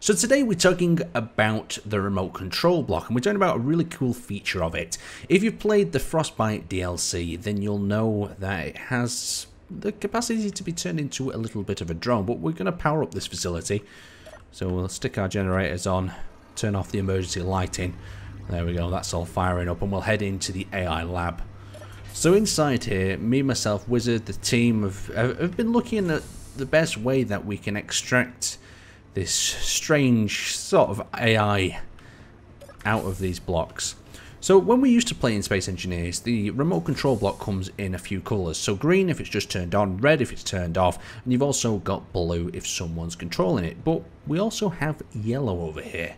So today we're talking about the remote control block, and we're talking about a really cool feature of it. If you've played the Frostbite DLC, then you'll know that it has the capacity to be turned into a little bit of a drone, but we're going to power up this facility. So we'll stick our generators on, turn off the emergency lighting. There we go, that's all firing up, and we'll head into the AI lab. So inside here, me, myself, Wizard, the team have been looking at the best way that we can extract this strange sort of AI out of these blocks. So when we used to play in Space Engineers, the remote control block comes in a few colours. So green if it's just turned on, red if it's turned off, and you've also got blue if someone's controlling it. But we also have yellow over here.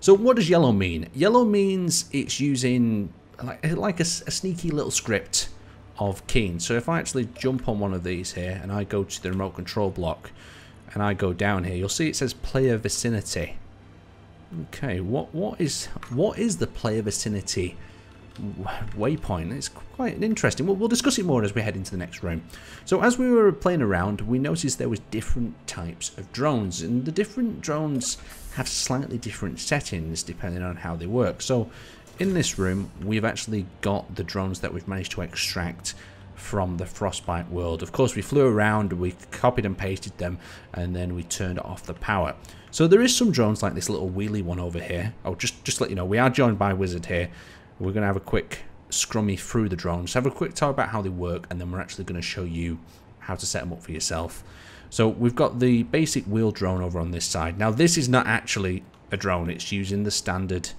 So what does yellow mean? Yellow means it's using like a sneaky little script of Keen. So if I actually jump on one of these here and I go to the remote control block and I go down here, you'll see it says Player Vicinity. Okay, what is the Player Vicinity waypoint? It's quite interesting. We'll discuss it more as we head into the next room. So as we were playing around, we noticed there was different types of drones, and the different drones have slightly different settings depending on how they work. So in this room, we've actually got the drones that we've managed to extract from the Frostbite world. Of course, we flew around, we copied and pasted them, and then we turned off the power. So there is some drones like this little wheelie one over here. Oh, just to let you know, we are joined by Wizard here. We're going to have a quick scrummy through the drones, have a quick talk about how they work, and then we're actually going to show you how to set them up for yourself. So we've got the basic wheel drone over on this side. Now, this is not actually a drone. It's using the standard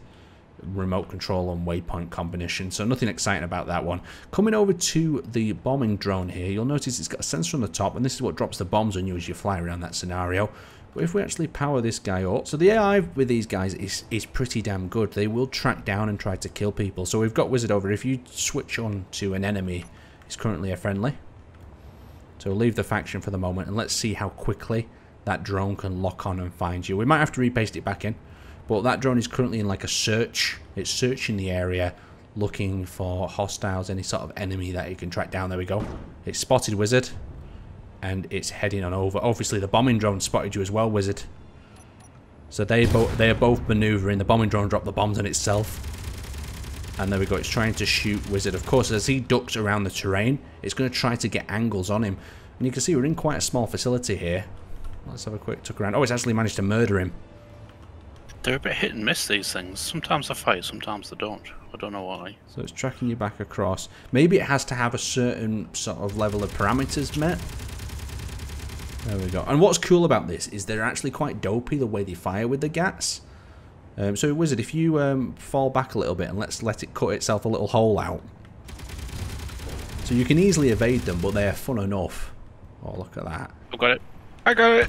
remote control and waypoint combination, so nothing exciting about that one. Coming over to the bombing drone here, you'll notice it's got a sensor on the top, and this is what drops the bombs on you as you fly around that scenario. But if we actually power this guy up, so the AI with these guys is pretty damn good. They will track down and try to kill people. So we've got Wizard over. If you switch on to an enemy, it's currently a friendly, so leave the faction for the moment, and let's see how quickly that drone can lock on and find you. We might have to repaste it back in. But that drone is currently in like a search. It's searching the area, looking for hostiles, any sort of enemy that it can track down. There we go. It's spotted Wizard, and it's heading on over. Obviously, the bombing drone spotted you as well, Wizard. So they are both manoeuvring. The bombing drone dropped the bombs on itself. And there we go. It's trying to shoot Wizard. Of course, as he ducks around the terrain, it's going to try to get angles on him. And you can see we're in quite a small facility here. Let's have a quick look around. Oh, it's actually managed to murder him. They're a bit hit and miss, these things. Sometimes they fight, sometimes they don't. I don't know why. So it's tracking you back across. Maybe it has to have a certain sort of level of parameters met. There we go. And what's cool about this is they're actually quite dopey the way they fire with the GATs. So Wizard, if you fall back a little bit and let's let it cut itself a little hole out. So you can easily evade them, but they're fun enough. Oh, look at that. I've got it. I got it.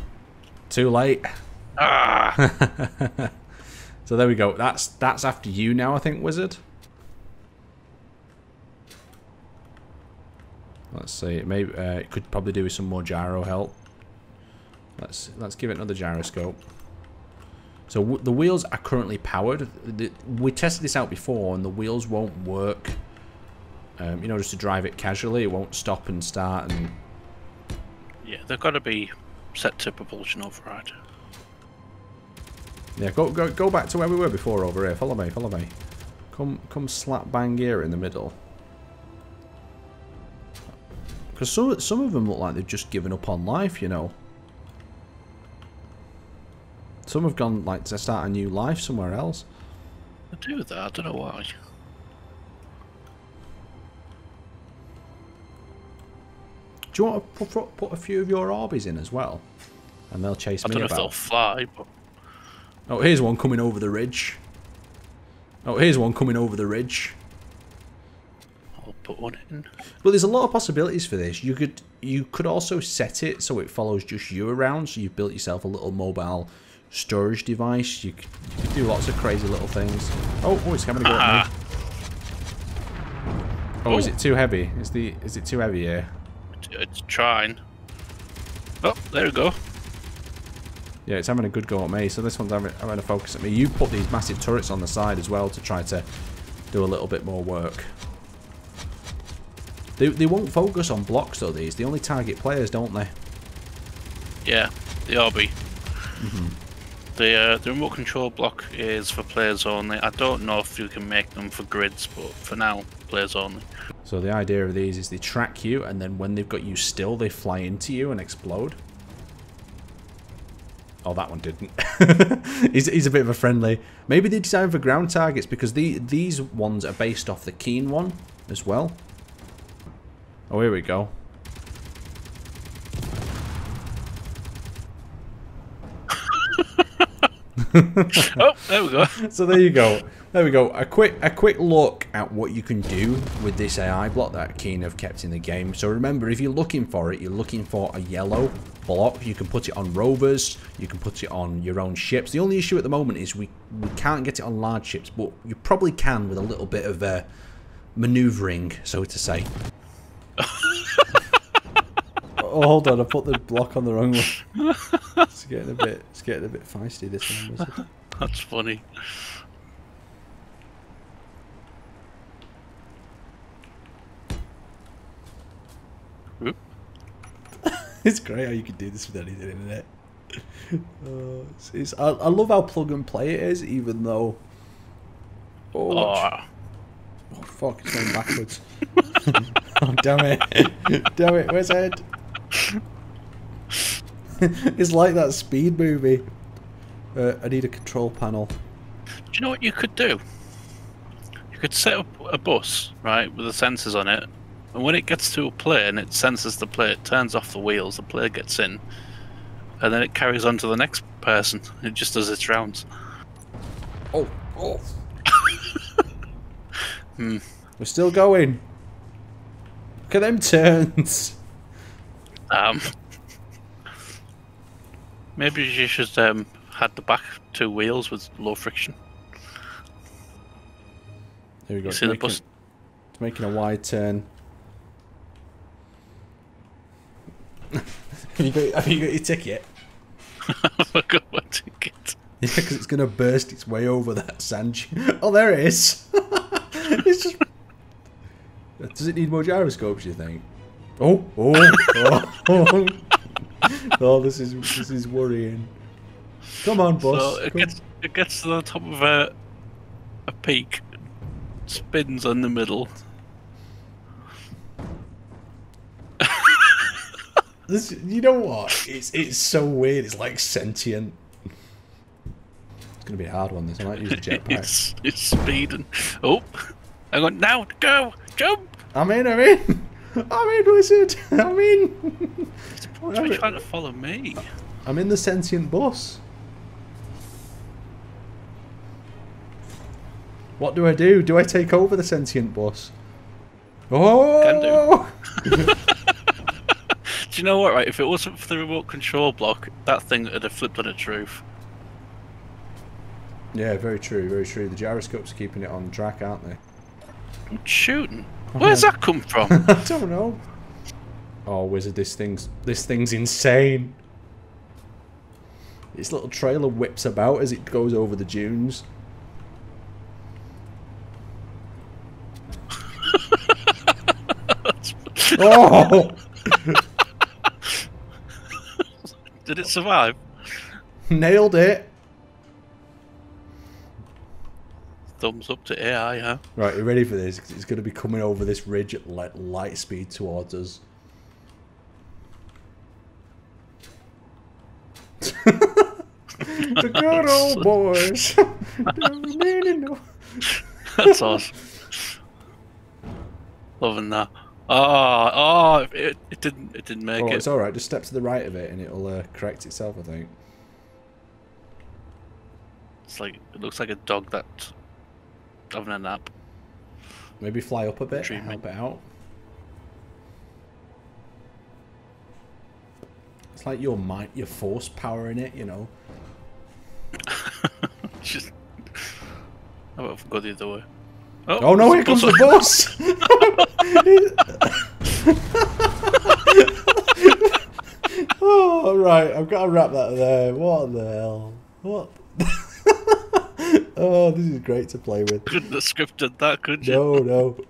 Too late. Ah. So there we go. That's after you now, I think, Wizard. Let's see. Maybe it could probably do with some more gyro help. Let's give it another gyroscope. So the wheels are currently powered. We tested this out before, and the wheels won't work. You know, just to drive it casually, it won't stop and start. And yeah, they've got to be set to propulsion override. Yeah, go back to where we were before over here. Follow me, follow me. Come slap bang here in the middle. Because some of them look like they've just given up on life, you know. Some have gone like to start a new life somewhere else. I do that. I don't know why. Do you want to put a few of your Orbies in as well, and they'll chase me about? I don't know if they'll fly, but. Oh, here's one coming over the ridge. Oh, here's one coming over the ridge. I'll put one in. Well, there's a lot of possibilities for this. You could also set it so it follows just you around, so you've built yourself a little mobile storage device. You could do lots of crazy little things. Oh, it's coming to go at me. Oh, is it too heavy? Is it too heavy here? It's trying. Oh, there we go. Yeah, it's having a good go at me, so this one's having a focus at me. You put these massive turrets on the side as well to try to do a little bit more work. They won't focus on blocks, though, these. They only target players, don't they? Yeah, the RB. Mm-hmm. The remote control block is for players only. I don't know if you can make them for grids, but for now, players only. So the idea of these is they track you, and then when they've got you still, they fly into you and explode. Oh, that one didn't. He's a bit of a friendly. Maybe they designed for ground targets, because these ones are based off the Keen one as well. Oh, here we go. Oh, there we go. So there you go. There we go. A quick look at what you can do with this AI block that Keen have kept in the game. So remember, if you're looking for it, you're looking for a yellow block. You can put it on rovers. You can put it on your own ships. The only issue at the moment is we can't get it on large ships, but you probably can with a little bit of manoeuvring, so to say. Oh, hold on, I put the block on the wrong one. It's getting a bit feisty, this one, isn't it? That's funny. It's great how you can do this with anything, isn't it? I love how plug and play it is, even though... Oh fuck, it's going backwards. Oh, damn it. Damn it, where's Ed? It's like that speed movie. I need a control panel. Do you know what you could do? You could set up a bus, right, with the sensors on it, and when it gets to a plane, it senses the plane, it turns off the wheels, the plane gets in, and then it carries on to the next person. It just does its rounds. Oh. We're still going. Look at them turns. Maybe you should had the back two wheels with low friction. There we go. See the bus? It's making a wide turn. have you got your ticket? I've got my ticket. Yeah, because it's going to burst its way over that sand. Oh, there it is. It's just... Does it need more gyroscopes, you think? Oh. Oh, this is worrying. Come on, boss. So it gets to the top of a peak, spins in the middle. This, you know what? It's so weird. It's like sentient. It's gonna be a hard one. This I might use a jetpack. It's speeding. Oh, I got now. Go, jump. I'm in. I'm in, wizard! I'm in! Why are you trying to follow me? I'm in the sentient bus. What do I do? Do I take over the sentient bus? Oh! Can do. Do you know what, right? If it wasn't for the remote control block, that thing would have flipped on its roof. Yeah, very true, very true. The gyroscopes are keeping it on track, aren't they? I'm shooting. Where's that come from? I don't know. Oh, wizard, this thing's insane. Its little trailer whips about as it goes over the dunes. Oh! Did it survive? Nailed it. Thumbs up to AI, huh? Right, you ready for this? It's going to be coming over this ridge at light speed towards us. The good old boys. That's awesome. Loving that. Oh, it didn't make it. It's all right. Just step to the right of it, and it'll correct itself, I think. It's like it looks like a dog that. Having a nap. Maybe fly up a bit, help it out. It's like your might, your force power in it, you know. Just, I would have gone the other way. Oh no, here comes the boss! Oh, right, I've got to wrap that there. What the hell? What? Oh, this is great to play with. Couldn't have scripted that, could you? No.